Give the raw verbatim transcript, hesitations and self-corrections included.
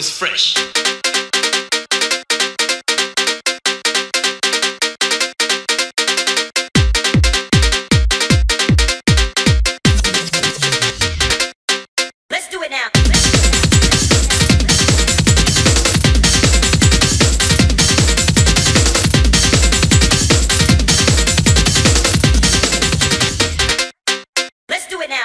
was fresh. Let's do it now.